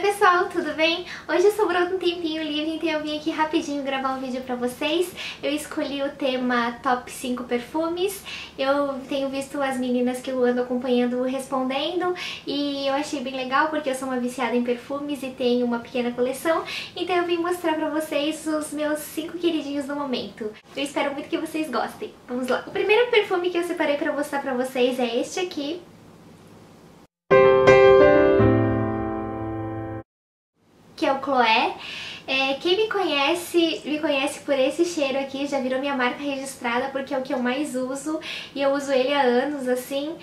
pessoal, tudo bem? Hoje sobrou um tempinho livre, então eu vim aqui rapidinho gravar um vídeo pra vocês. Eu escolhi o tema Top 5 Perfumes. Eu tenho visto as meninas que eu ando acompanhando respondendo e eu achei bem legal porque eu sou uma viciada em perfumes e tenho uma pequena coleção. Então eu vim mostrar pra vocês os meus 5 queridinhos no momento. Eu espero muito que vocês gostem. Vamos lá! O primeiro perfume que eu separei pra mostrar pra vocês é este aqui. Que é o Chloé. Quem me conhece por esse cheiro aqui, já virou minha marca registrada porque é o que eu mais uso e eu uso ele há anos, assim.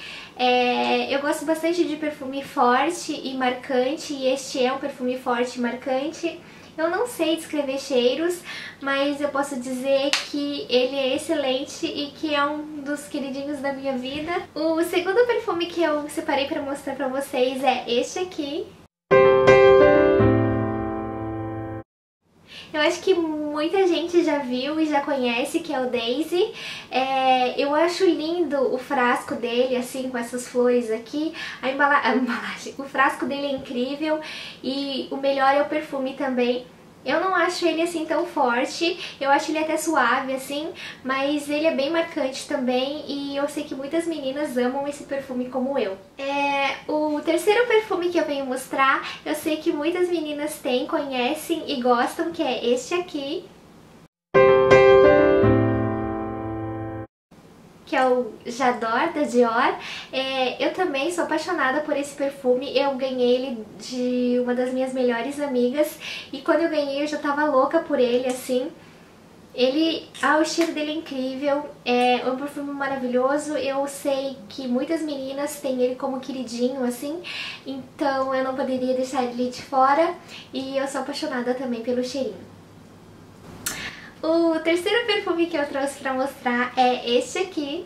Eu gosto bastante de perfume forte e marcante e este é um perfume forte e marcante. Eu não sei descrever cheiros, mas eu posso dizer que ele é excelente e que é um dos queridinhos da minha vida. O segundo perfume que eu separei pra mostrar pra vocês é este aqui. Eu acho que muita gente já viu e já conhece, que é o Daisy. Eu acho lindo o frasco dele, assim, com essas flores aqui. A embalagem, o frasco dele é incrível e o melhor é o perfume também. Eu não acho ele assim tão forte, eu acho ele até suave assim, mas ele é bem marcante também e eu sei que muitas meninas amam esse perfume como eu. O terceiro perfume que eu venho mostrar, eu sei que muitas meninas têm, conhecem e gostam, que é este aqui. Que é o J'adore, da Dior. Eu também sou apaixonada por esse perfume, eu ganhei ele de uma das minhas melhores amigas e quando eu ganhei eu já tava louca por ele, assim. O cheiro dele é incrível, é um perfume maravilhoso, eu sei que muitas meninas têm ele como queridinho, assim, então eu não poderia deixar ele de fora e eu sou apaixonada também pelo cheirinho. O terceiro perfume que eu trouxe pra mostrar é este aqui,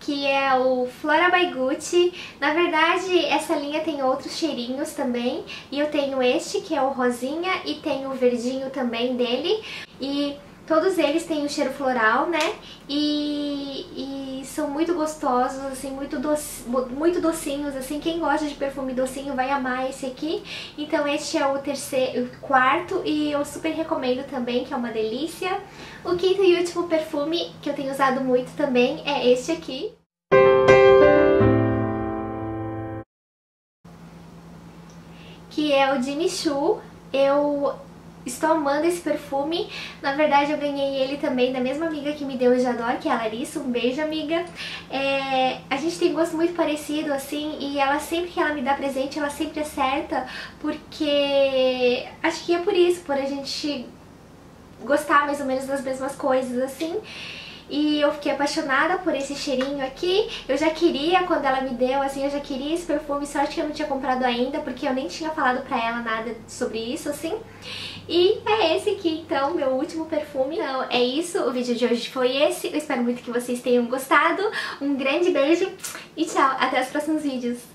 que é o Flora by Gucci. Na verdade, essa linha tem outros cheirinhos também, e eu tenho este, que é o rosinha, e tenho o verdinho também dele, e todos eles têm um cheiro floral, né, e são muito gostosos, assim, muito docinhos, assim, quem gosta de perfume docinho vai amar esse aqui. Então este é o quarto e eu super recomendo também, que é uma delícia. O quinto e último perfume que eu tenho usado muito também é este aqui, que é o Jimmy Choo. Eu estou amando esse perfume, na verdade eu ganhei ele também da mesma amiga que me deu o J'adore, que é a Larissa, um beijo, amiga. A gente tem gosto muito parecido, assim, e ela sempre que ela me dá presente, ela sempre acerta, porque acho que é por isso, por a gente gostar mais ou menos das mesmas coisas, assim. E eu fiquei apaixonada por esse cheirinho aqui, eu já queria, quando ela me deu, assim, eu já queria esse perfume, só acho que eu não tinha comprado ainda, porque eu nem tinha falado pra ela nada sobre isso, assim. E é esse aqui, então, meu último perfume. Então, é isso, o vídeo de hoje foi esse, eu espero muito que vocês tenham gostado, um grande beijo e tchau, até os próximos vídeos.